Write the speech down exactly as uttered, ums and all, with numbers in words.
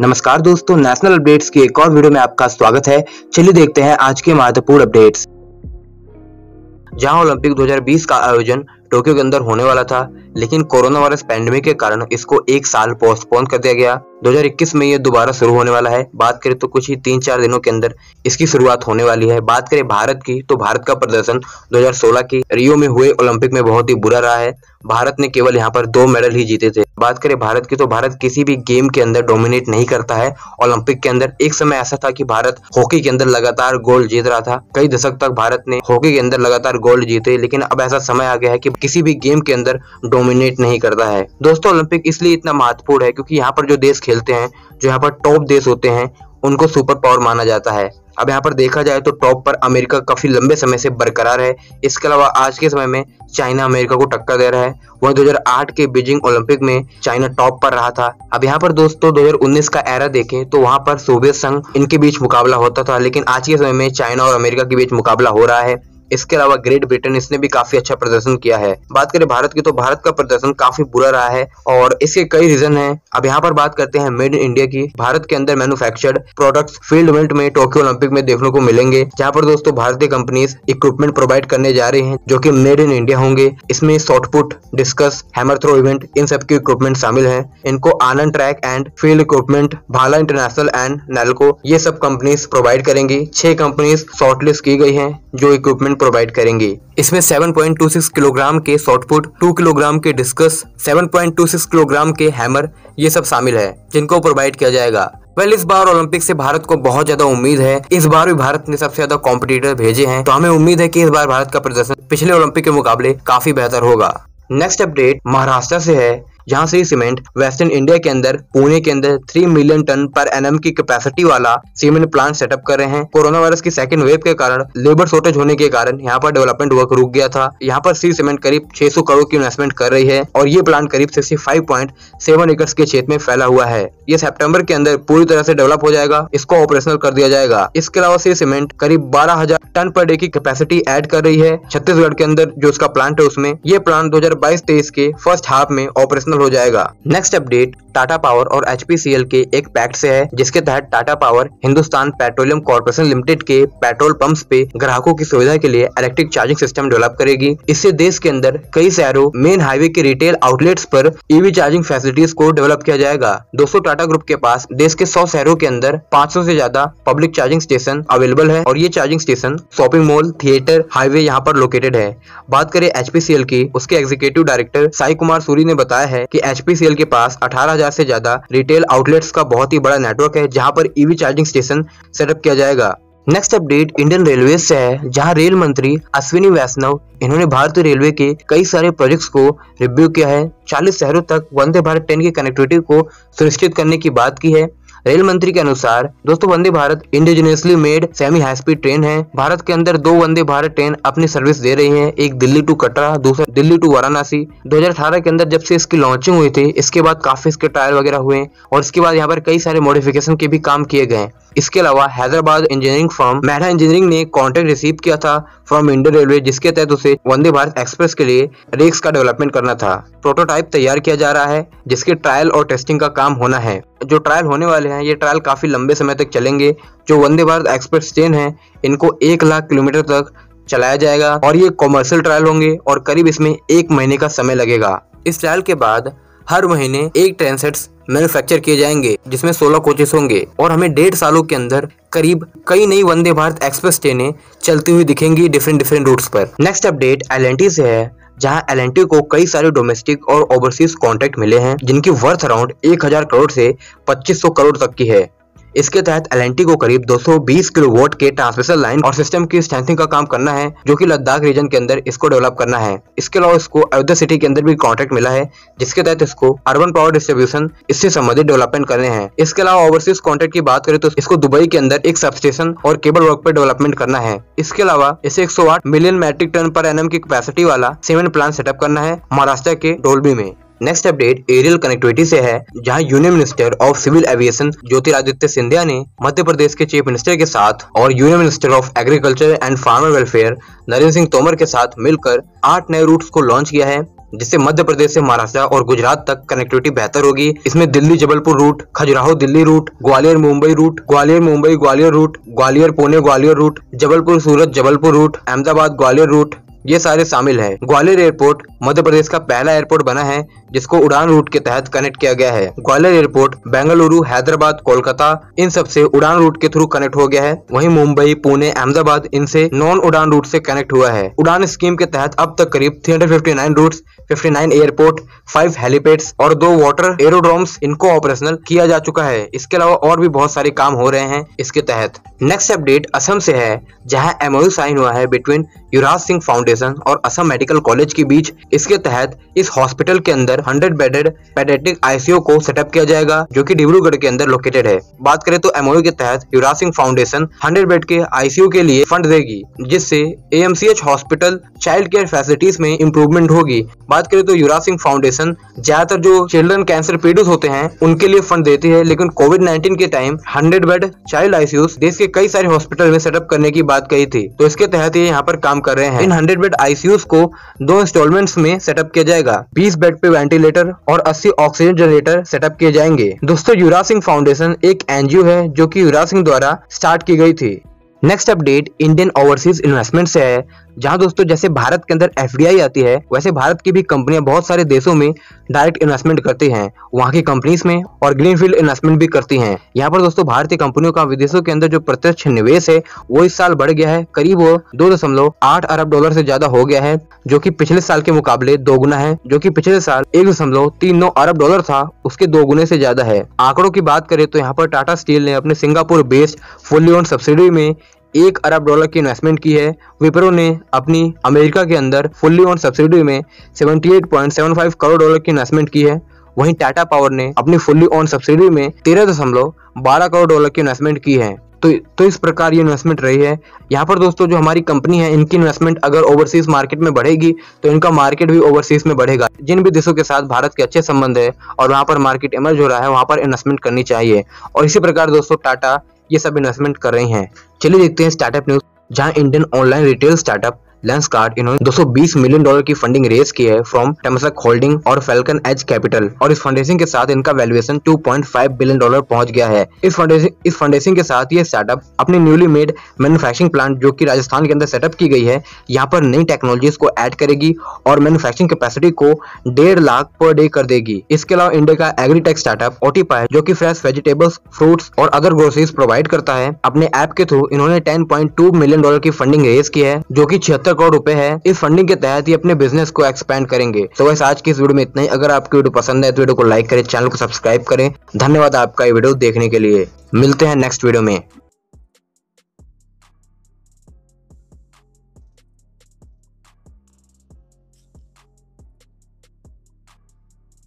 नमस्कार दोस्तों, national updates की एक और वीडियो में आपका स्वागत है। चलिए देखते हैं आज के महत्वपूर्ण अपडेट्स। जहां ओलंपिक दो हज़ार बीस का आयोजन टोक्यो के अंदर होने वाला था, लेकिन कोरोना वायरस पैंडेमिक के कारण इसको एक साल पोस्टपोन कर दिया गया। दो हज़ार इक्कीस में ये दोबारा शुरू होने वाला है। बात करें तो कुछ ही तीन चार दिनों के अंदर इसकी शुरुआत होने वाली है। बात करें भारत की, तो भारत का प्रदर्शन दो हज़ार सोलह की रियो में हुए ओलंपिक में बहुत ही बुरा रहा है। भारत ने केवल यहाँ पर दो मेडल ही जीते थे। बात करें भारत की, तो भारत किसी भी गेम के अंदर डोमिनेट नहीं करता है। ओलंपिक के अंदर एक समय ऐसा था कि भारत हॉकी के अंदर लगातार गोल्ड जीत रहा था। कई दशक तक भारत ने हॉकी के अंदर लगातार गोल्ड जीते, लेकिन अब ऐसा समय आ गया है कि किसी भी गेम के अंदर डोमिनेट नहीं करता है। दोस्तों, ओलंपिक इसलिए इतना महत्वपूर्ण है क्योंकि यहाँ पर जो देश खेलते हैं, जो यहाँ पर टॉप देश होते हैं, उनको सुपर पावर माना जाता है। अब यहाँ पर देखा जाए तो टॉप पर अमेरिका काफी लंबे समय से बरकरार है। इसके अलावा आज के समय में चाइना अमेरिका को टक्कर दे रहा है। वह दो हज़ार आठ के बीजिंग ओलंपिक में चाइना टॉप पर रहा था। अब यहाँ पर दोस्तों दो हज़ार उन्नीस का एरा देखें तो वहाँ पर सोवियत संघ, इनके बीच मुकाबला होता था, लेकिन आज के समय में चाइना और अमेरिका के बीच मुकाबला हो रहा है। इसके अलावा ग्रेट ब्रिटेन, इसने भी काफी अच्छा प्रदर्शन किया है। बात करें भारत की, तो भारत का प्रदर्शन काफी बुरा रहा है और इसके कई रीजन हैं। अब यहाँ पर बात करते हैं मेड इन इंडिया की। भारत के अंदर मैन्युफैक्चर्ड प्रोडक्ट्स फील्ड इवेंट में टोक्यो ओलंपिक में देखने को मिलेंगे, जहाँ पर दोस्तों भारतीय कंपनीज इक्विपमेंट प्रोवाइड करने जा रही है जो की मेड इन इंडिया होंगे। इसमें shot put, discus, hammer throw event, इन सबके इक्विपमेंट शामिल है। इनको Anand track and field equipment, Bhala international and Nelco, ये सब कंपनीज प्रोवाइड करेंगी। छह कंपनीज शॉर्टलिस्ट की गई है जो इक्विपमेंट प्रोवाइड करेंगे। इसमें सात पॉइंट दो छह किलोग्राम के शॉटपुट, दो किलोग्राम के डिस्कस, सात पॉइंट दो छह किलोग्राम के हैमर, ये सब शामिल है जिनको प्रोवाइड किया जाएगा। वेल, इस बार ओलंपिक से भारत को बहुत ज्यादा उम्मीद है। इस बार भी भारत ने सबसे ज्यादा कॉम्पिटिटर भेजे हैं, तो हमें उम्मीद है कि इस बार भारत का प्रदर्शन पिछले ओलंपिक के मुकाबले काफी बेहतर होगा। नेक्स्ट अपडेट महाराष्ट्र से है, जहाँ से सीमेंट वेस्टर्न इंडिया के अंदर पुणे के अंदर तीन मिलियन टन पर एनएम की कैपेसिटी वाला सीमेंट प्लांट सेटअप कर रहे हैं। कोरोना वायरस की सेकंड वेव के कारण लेबर शॉर्टेज होने के कारण यहाँ पर डेवलपमेंट वर्क रुक गया था। यहाँ पर सी सीमेंट करीब छह सौ करोड़ की इन्वेस्टमेंट कर रही है और ये प्लांट करीब पैंसठ पॉइंट सात एकड़ के क्षेत्र में फैला हुआ है। ये सितंबर के अंदर पूरी तरह से डेवलप हो जाएगा, इसको ऑपरेशनल कर दिया जाएगा। इसके अलावा सी सीमेंट करीब बारह हजार टन पर डे की कैपेसिटी एड कर रही है छत्तीसगढ़ के अंदर जो उसका प्लांट है उसमें। ये प्लांट दो हजार बाईस तेईस के फर्स्ट हाफ में ऑपरेशनल हो जाएगा। नेक्स्ट अपडेट टाटा पावर और एच पी सी एल के एक पैक्ट से है, जिसके तहत Tata power Hindustan petroleum corporation limited के पेट्रोल पंप्स पे ग्राहकों की सुविधा के लिए इलेक्ट्रिक चार्जिंग सिस्टम डेवलप करेगी। इससे देश के अंदर कई शहरों, मेन हाईवे के रिटेल आउटलेट्स पर ईवी चार्जिंग फैसिलिटीज को डेवलप किया जाएगा। दोस्तों, टाटा ग्रुप के पास देश के सौ शहरों के अंदर पाँच सौ से ज्यादा पब्लिक चार्जिंग स्टेशन अवेलेबल है और ये charging station shopping mall, theatre, highway यहाँ पर लोकेटेड है। बात करें एच पी सी एल की, उसके एग्जीक्यूटिव डायरेक्टर साई कुमार सूरी ने बताया है कि एच पी सी एल के पास अठारह हज़ार से ज्यादा रिटेल आउटलेट्स का बहुत ही बड़ा नेटवर्क है, जहां पर ईवी चार्जिंग स्टेशन सेटअप किया जाएगा। नेक्स्ट अपडेट इंडियन रेलवे से है, जहां रेल मंत्री अश्विनी वैष्णव, इन्होंने भारतीय रेलवे के कई सारे प्रोजेक्ट्स को रिव्यू किया है। चालीस शहरों तक वंदे भारत ट्रेन की कनेक्टिविटी को सुनिश्चित करने की बात की है। रेल मंत्री के अनुसार दोस्तों Vande Bharat indigenously made semi high speed train है। भारत के अंदर दो वंदे भारत ट्रेन अपनी सर्विस दे रही हैं, एक दिल्ली टू कटरा, दूसरा दिल्ली टू वाराणसी। दो हज़ार अठारह के अंदर जब से इसकी लॉन्चिंग हुई थी, इसके बाद काफी इसके ट्रायल वगैरह हुए और इसके बाद यहाँ पर कई सारे मॉडिफिकेशन के भी काम किए गए। इसके अलावा Hyderabad engineering firm Mehra engineering ने कॉन्ट्रैक्ट रिसीव किया था फ्रॉम इंडियन रेलवे, जिसके तहत उसे वंदे भारत एक्सप्रेस के लिए रेक्स का डेवलपमेंट करना था। प्रोटोटाइप तैयार किया जा रहा है जिसके ट्रायल और टेस्टिंग का काम होना है। जो ट्रायल होने वाले हैं, ये ट्रायल काफी लंबे समय तक चलेंगे। जो वंदे भारत एक्सप्रेस ट्रेन है, इनको एक लाख किलोमीटर तक चलाया जाएगा और ये कॉमर्शियल ट्रायल होंगे और करीब इसमें एक महीने का समय लगेगा। इस ट्रायल के बाद हर महीने एक ट्रेन सेट्स मैन्युफैक्चर किए जाएंगे जिसमें सोलह कोचेस होंगे और हमें डेढ़ सालों के अंदर करीब कई नई वंदे भारत एक्सप्रेस ट्रेनें चलती हुई दिखेंगी डिफरेंट डिफरेंट रूट्स पर। Next update L and T से है, जहां एल एंड टी को कई सारे डोमेस्टिक और ओवरसीज कॉन्ट्रैक्ट मिले हैं जिनकी वर्थ अराउंड एक हज़ार करोड़ से पच्चीस सौ करोड़ तक की है। इसके तहत एल एंड टी को करीब दो सौ बीस किलोवाट के ट्रांसमिशन लाइन और सिस्टम की स्ट्रेंथिंग का काम करना है, जो कि लद्दाख रीजन के अंदर इसको डेवलप करना है। इसके अलावा इसको अयोध्या सिटी के अंदर भी कॉन्ट्रैक्ट मिला है, जिसके तहत इसको अर्बन पावर डिस्ट्रीब्यूशन इससे संबंधित डेवलपमेंट करने हैं। इसके अलावा ओवरसीज कॉन्ट्रैक्ट की बात करें तो इसको दुबई के अंदर एक सब स्टेशन और केबल वर्क पर डेवलपमेंट करना है। इसके अलावा इसे एक सौ आठ million metric ton per annum की कैपेसिटी वाला सीमेंट प्लांट सेटअप करना है महाराष्ट्र के टोलबी में। नेक्स्ट अपडेट एरियल कनेक्टिविटी से है, जहां union minister of civil aviation Jyotiraditya Scindia ने मध्य प्रदेश के चीफ मिनिस्टर के साथ और union minister of agriculture and farmer welfare Narendra Singh Tomar के साथ मिलकर आठ नए रूट्स को लॉन्च किया है। जिससे मध्य प्रदेश से महाराष्ट्र और गुजरात तक कनेक्टिविटी बेहतर होगी। इसमें Delhi Jabalpur route, Khajuraho Delhi route, Gwalior Mumbai route, Gwalior Mumbai Gwalior route, Gwalior Pune Gwalior route, Jabalpur Surat Jabalpur route, Ahmedabad Gwalior route, ये सारे शामिल है। ग्वालियर एयरपोर्ट मध्य प्रदेश का पहला एयरपोर्ट बना है जिसको उड़ान रूट के तहत कनेक्ट किया गया है। ग्वालियर एयरपोर्ट बेंगलुरु, हैदराबाद, कोलकाता इन सब से उड़ान रूट के थ्रू कनेक्ट हो गया है। वहीं मुंबई, पुणे, अहमदाबाद इनसे नॉन उड़ान रूट से कनेक्ट हुआ है। उड़ान स्कीम के तहत अब तक करीब तीन सौ उनसठ रूट्स, उनसठ एयरपोर्ट, पाँच हेलीपैड्स और दो वाटर एरोड्रोम्स इनको ऑपरेशनल किया जा चुका है। इसके अलावा और भी बहुत सारे काम हो रहे हैं इसके तहत। नेक्स्ट अपडेट असम से है, जहां एमओयू साइन हुआ है बिटवीन युवराज सिंह फाउंडेशन और असम मेडिकल कॉलेज के बीच। इसके तहत इस हॉस्पिटल के अंदर सौ बेडेड पेडियाट्रिक आईसीयू को सेटअप किया जाएगा जो कि डिब्रूगढ़ के अंदर लोकेटेड है। बात करें तो एमओयू के तहत युवराज सिंह फाउंडेशन सौ बेड के आईसीयू के लिए फंड देगी, जिससे AMCH hospital child care facilities में इम्प्रूवमेंट होगी। बात करें तो युवराज सिंह फाउंडेशन ज्यादातर जो चिल्ड्रन कैंसर पीड़ित होते हैं उनके लिए फंड देती है, लेकिन कोविड नाइन्टीन के टाइम सौ बेड चाइल्ड आईसीयू देश के कई सारे हॉस्पिटल में सेटअप करने की बात कही थी, तो इसके तहत ये यहाँ पर काम कर रहे हैं। इन सौ बेड आईसीयू को दो इंस्टॉलमेंट्स में सेटअप किया जाएगा। बीस बेड पे वेंटिलेटर और अस्सी ऑक्सीजन जनरेटर सेटअप किए जाएंगे। दोस्तों, युवराज सिंह फाउंडेशन एक एनजीओ है जो कि युवराज सिंह द्वारा स्टार्ट की गई थी। Next update Indian overseas investment से है, जहां दोस्तों जैसे भारत के अंदर एफडीआई आती है वैसे भारत की भी कंपनियां बहुत सारे देशों में डायरेक्ट इन्वेस्टमेंट करती हैं वहां की कंपनीज में और ग्रीनफील्ड इन्वेस्टमेंट भी करती हैं। यहां पर दोस्तों भारतीय कंपनियों का विदेशों के अंदर जो प्रत्यक्ष निवेश है वो इस साल बढ़ गया है, करीब वो दो दशमलव आठ अरब डॉलर से ज्यादा हो गया है जो कि पिछले साल के मुकाबले दोगुना है, जो कि पिछले साल एक दशमलव तीन नौ अरब डॉलर था, उसके दोगुने से ज्यादा है। आंकड़ों की बात करें तो यहाँ पर टाटा स्टील ने अपने Singapore based fully owned subsidiary में एक अरब डॉलर की इन्वेस्टमेंट की है। विप्रो ने अपनी अमेरिका के अंदर फुल्ली ऑन सब्सिडी में अठहत्तर पॉइंट सात पाँच करोड़ डॉलर की इन्वेस्टमेंट की है। वहीं टाटा पावर ने अपनी फुल्ली ऑन सब्सिडी में तेरह दशमलव बारह करोड़ डॉलर की इन्वेस्टमेंट की है। तो तो इस प्रकार ये इन्वेस्टमेंट रही है। यहाँ पर दोस्तों जो हमारी कंपनी है इनकी इन्वेस्टमेंट अगर ओवरसीज मार्केट में बढ़ेगी तो इनका मार्केट भी ओवरसीज में बढ़ेगा। जिन भी देशों के साथ भारत के अच्छे संबंध है और वहाँ पर मार्केट इमर्ज हो रहा है वहाँ पर इन्वेस्टमेंट करनी चाहिए, और इसी प्रकार दोस्तों टाटा ये सब इन्वेस्टमेंट कर रही हैं। चलिए देखते हैं स्टार्टअप न्यूज, जहां Indian online retail startup lens card इन्होंने दो सौ बीस मिलियन डॉलर की फंडिंग रेज की है फ्रॉम टेमसक होल्डिंग और फैल्कन एज कैपिटल, और इस फंडेसिंग के साथ इनका वैल्यूएशन दो पॉइंट पाँच बिलियन डॉलर पहुंच गया है। इस फंडेसिंग इस फंडेसिंग के साथ ये स्टार्टअप अपने न्यूली मेड मैन्युफैक्चरिंग प्लांट जो कि राजस्थान के अंदर सेटअप की गई है यहाँ पर नई टेक्नोलॉजीज को एड करेगी और मैन्युफैक्चरिंग कैपेसिटी को डेढ़ लाख पर डे कर देगी। इसके अलावा इंडिया का एग्रीटेक स्टार्टअप ओटीपाई जो की फ्रेश वेजिटेबल्स, फ्रूट्स और अदर ग्रोसरीज प्रोवाइड करता है, अपने ऐप के थ्रू इन्होंने ten point two million dollar की फंडिंग रेज की है जो की छिहत्तर करोड़ रुपए है। इस फंडिंग के तहत ये अपने बिजनेस को एक्सपेंड करेंगे। तो वैसे आज की इस वीडियो में इतना ही। अगर आपको वीडियो पसंद है तो वीडियो को लाइक करें, चैनल को सब्सक्राइब करें। धन्यवाद आपका ये वीडियो देखने के लिए। मिलते हैं नेक्स्ट वीडियो में।